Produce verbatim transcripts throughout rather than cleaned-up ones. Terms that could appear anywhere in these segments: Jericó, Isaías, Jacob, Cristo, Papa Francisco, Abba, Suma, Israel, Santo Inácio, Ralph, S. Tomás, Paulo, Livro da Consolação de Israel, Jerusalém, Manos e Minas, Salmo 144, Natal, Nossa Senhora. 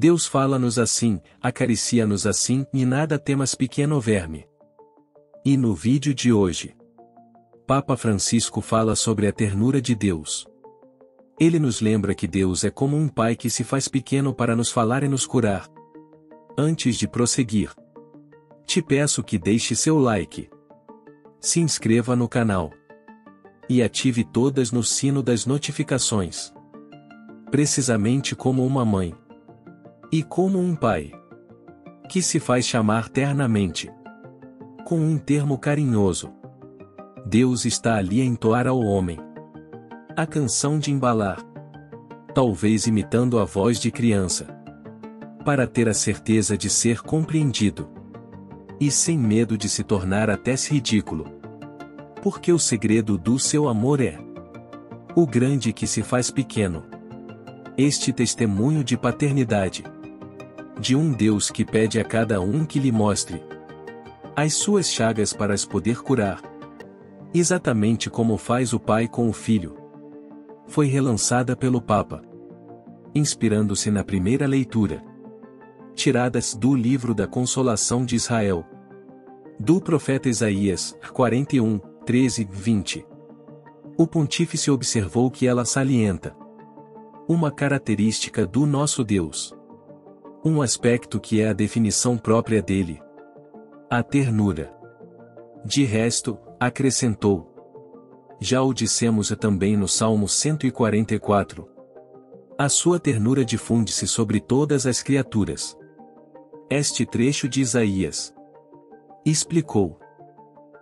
Deus fala-nos assim, acaricia-nos assim, e nada temas pequeno verme. E no vídeo de hoje, Papa Francisco fala sobre a ternura de Deus. Ele nos lembra que Deus é como um pai que se faz pequeno para nos falar e nos curar. Antes de prosseguir, te peço que deixe seu like, se inscreva no canal e ative todas no sino das notificações. Precisamente como uma mãe e como um pai, que se faz chamar ternamente, com um termo carinhoso, Deus está ali a entoar ao homem a canção de embalar, talvez imitando a voz de criança, para ter a certeza de ser compreendido, e sem medo de se tornar até ridículo, porque o segredo do seu amor é o grande que se faz pequeno. Este testemunho de paternidade, de um Deus que pede a cada um que lhe mostre as suas chagas para as poder curar, exatamente como faz o pai com o filho, foi relançada pelo Papa, inspirando-se na primeira leitura, tiradas do Livro da Consolação de Israel, do profeta Isaías, quarenta e um, treze, vinte. O pontífice observou que ela salienta uma característica do nosso Deus, um aspecto que é a definição própria dele, a ternura. De resto, acrescentou, já o dissemos também no Salmo cento e quarenta e quatro. A sua ternura difunde-se sobre todas as criaturas. Este trecho de Isaías, explicou,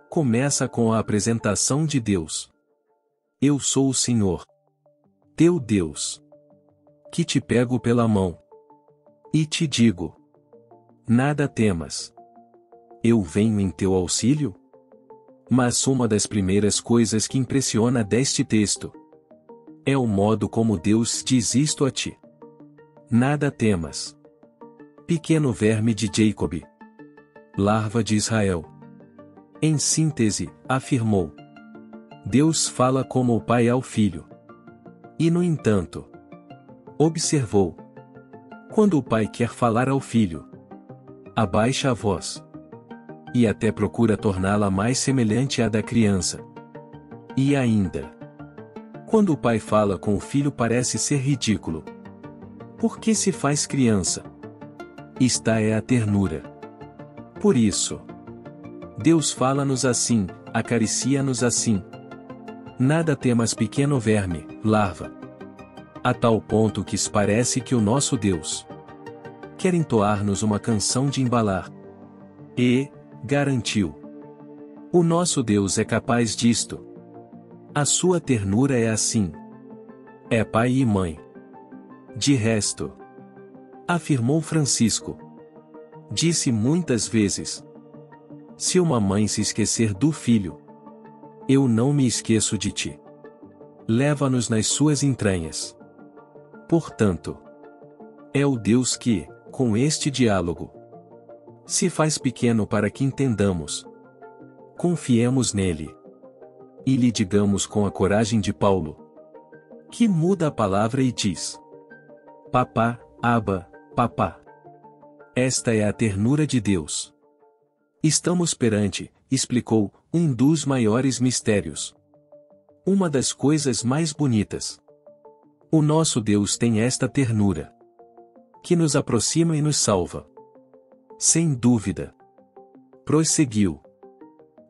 começa com a apresentação de Deus. Eu sou o Senhor, teu Deus, que te pego pela mão e te digo, nada temas. Eu venho em teu auxílio? Mas uma das primeiras coisas que impressiona deste texto é o modo como Deus diz isto a ti. Nada temas, pequeno verme de Jacob, larva de Israel. Em síntese, afirmou, Deus fala como o pai ao filho. E no entanto, observou, quando o pai quer falar ao filho, abaixa a voz e até procura torná-la mais semelhante à da criança. E ainda, quando o pai fala com o filho parece ser ridículo, porque se faz criança. Esta é a ternura. Por isso, Deus fala-nos assim, acaricia-nos assim. Nada temas pequeno verme, larva. A tal ponto que parece que o nosso Deus quer entoar-nos uma canção de embalar. E garantiu, o nosso Deus é capaz disto. A sua ternura é assim. É pai e mãe. De resto, afirmou Francisco, disse muitas vezes, se uma mãe se esquecer do filho, eu não me esqueço de ti. Leva-nos nas suas entranhas. Portanto, é o Deus que, com este diálogo, se faz pequeno para que entendamos, confiemos nele e lhe digamos com a coragem de Paulo, que muda a palavra e diz, Papá, Abba, Papá. Esta é a ternura de Deus. Estamos perante, explicou, um dos maiores mistérios, uma das coisas mais bonitas. O nosso Deus tem esta ternura, que nos aproxima e nos salva. Sem dúvida. Prosseguiu.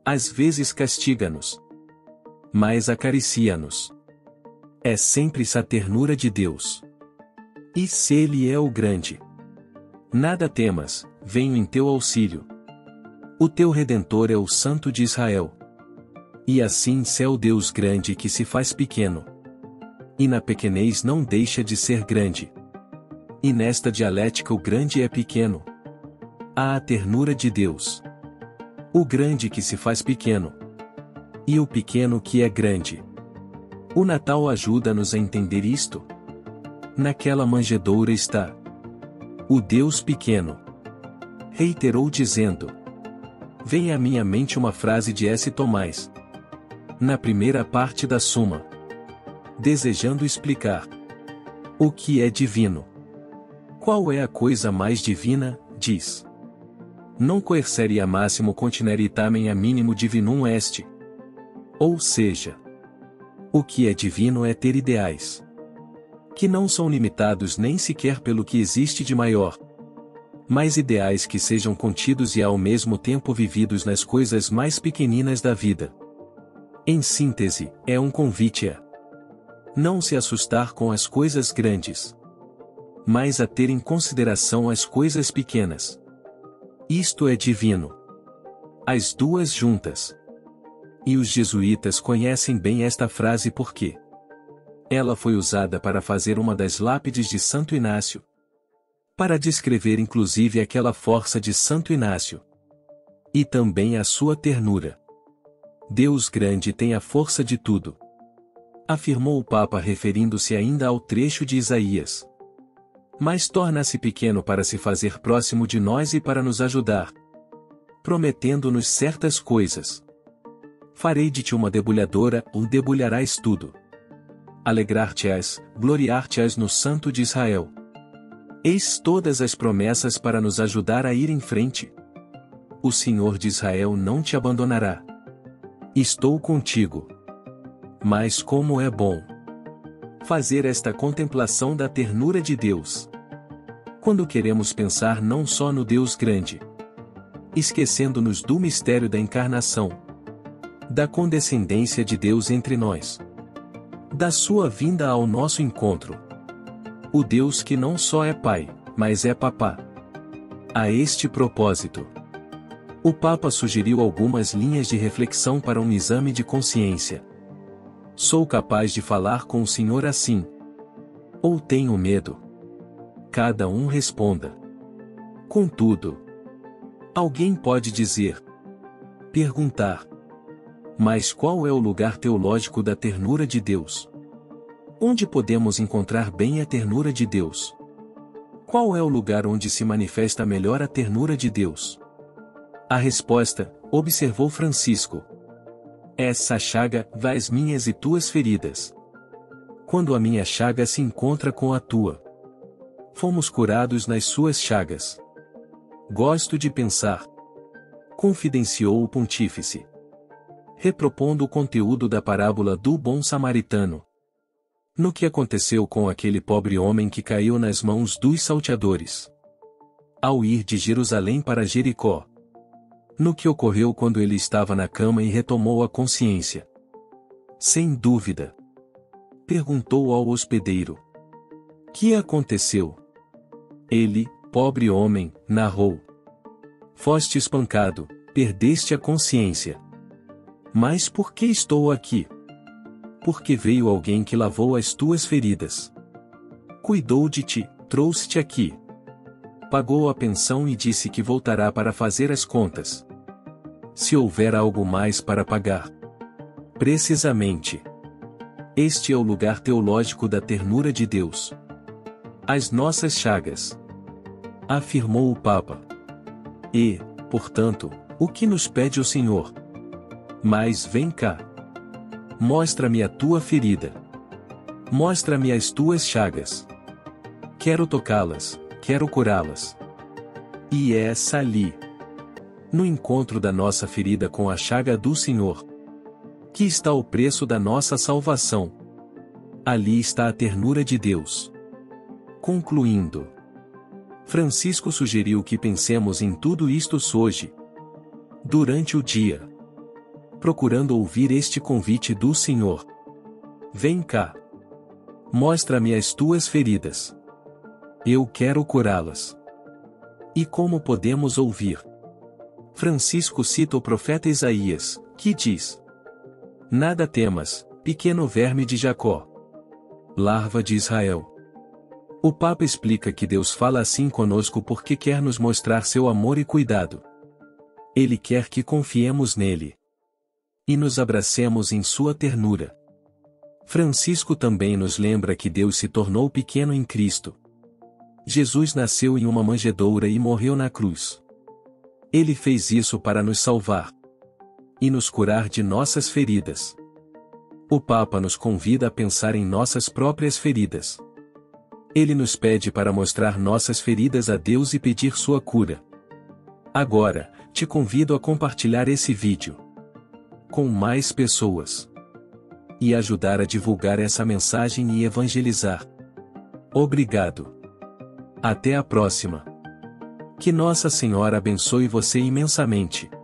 Às vezes castiga-nos, mas acaricia-nos. É sempre essa ternura de Deus. E se Ele é o grande, nada temas, venho em teu auxílio. O teu Redentor é o Santo de Israel. E assim se é o Deus grande que se faz pequeno. E na pequenez não deixa de ser grande. E nesta dialética o grande é pequeno. Há a ternura de Deus. O grande que se faz pequeno. E o pequeno que é grande. O Natal ajuda-nos a entender isto. Naquela manjedoura está o Deus pequeno. Reiterou dizendo. Vem à minha mente uma frase de S. Tomás. Na primeira parte da Suma. Desejando explicar o que é divino. Qual é a coisa mais divina, diz. Non coercere a máximo continere tamen a mínimo divinum est. Ou seja, o que é divino é ter ideais que não são limitados nem sequer pelo que existe de maior, mas ideais que sejam contidos e ao mesmo tempo vividos nas coisas mais pequeninas da vida. Em síntese, é um convite a não se assustar com as coisas grandes, mas a ter em consideração as coisas pequenas. Isto é divino. As duas juntas. E os jesuítas conhecem bem esta frase porque ela foi usada para fazer uma das lápides de Santo Inácio, para descrever inclusive aquela força de Santo Inácio e também a sua ternura. Deus grande tem a força de tudo, afirmou o Papa referindo-se ainda ao trecho de Isaías. Mas torna-se pequeno para se fazer próximo de nós e para nos ajudar, prometendo-nos certas coisas. Farei de ti uma debulhadora, ou debulharás tudo. Alegrar-te-ás, gloriar-te-ás no Santo de Israel. Eis todas as promessas para nos ajudar a ir em frente. O Senhor de Israel não te abandonará. Estou contigo. Mas como é bom fazer esta contemplação da ternura de Deus, quando queremos pensar não só no Deus grande, esquecendo-nos do mistério da encarnação, da condescendência de Deus entre nós, da sua vinda ao nosso encontro. O Deus que não só é Pai, mas é Papá. A este propósito, o Papa sugeriu algumas linhas de reflexão para um exame de consciência. Sou capaz de falar com o Senhor assim? Ou tenho medo? Cada um responda. Contudo, alguém pode dizer, perguntar, mas qual é o lugar teológico da ternura de Deus? Onde podemos encontrar bem a ternura de Deus? Qual é o lugar onde se manifesta melhor a ternura de Deus? A resposta, observou Francisco, essa chaga, vás minhas e tuas feridas. Quando a minha chaga se encontra com a tua, fomos curados nas suas chagas. Gosto de pensar, confidenciou o pontífice, repropondo o conteúdo da parábola do bom samaritano, no que aconteceu com aquele pobre homem que caiu nas mãos dos salteadores, ao ir de Jerusalém para Jericó. No que ocorreu quando ele estava na cama e retomou a consciência. Sem dúvida, perguntou ao hospedeiro. Que aconteceu? Ele, pobre homem, narrou. Foste espancado, perdeste a consciência. Mas por que estou aqui? Porque veio alguém que lavou as tuas feridas. Cuidou de ti, trouxe-te aqui. Pagou a pensão e disse que voltará para fazer as contas. Se houver algo mais para pagar. Precisamente. Este é o lugar teológico da ternura de Deus. As nossas chagas. Afirmou o Papa. E, portanto, o que nos pede o Senhor? Mas vem cá. Mostra-me a tua ferida. Mostra-me as tuas chagas. Quero tocá-las, quero curá-las. E é essa ali. No encontro da nossa ferida com a chaga do Senhor, que está o preço da nossa salvação. Ali está a ternura de Deus. Concluindo, Francisco sugeriu que pensemos em tudo isto hoje, durante o dia, procurando ouvir este convite do Senhor. Vem cá. Mostra-me as tuas feridas. Eu quero curá-las. E como podemos ouvir? Francisco cita o profeta Isaías, que diz: nada temas, pequeno verme de Jacó, larva de Israel. O Papa explica que Deus fala assim conosco porque quer nos mostrar seu amor e cuidado. Ele quer que confiemos nele e nos abracemos em sua ternura. Francisco também nos lembra que Deus se tornou pequeno em Cristo. Jesus nasceu em uma manjedoura e morreu na cruz. Ele fez isso para nos salvar e nos curar de nossas feridas. O Papa nos convida a pensar em nossas próprias feridas, Ele nos pede para mostrar nossas feridas a Deus e pedir sua cura. Agora, te convido a compartilhar esse vídeo com mais pessoas e ajudar a divulgar essa mensagem e evangelizar. Obrigado. Até a próxima. Que Nossa Senhora abençoe você imensamente.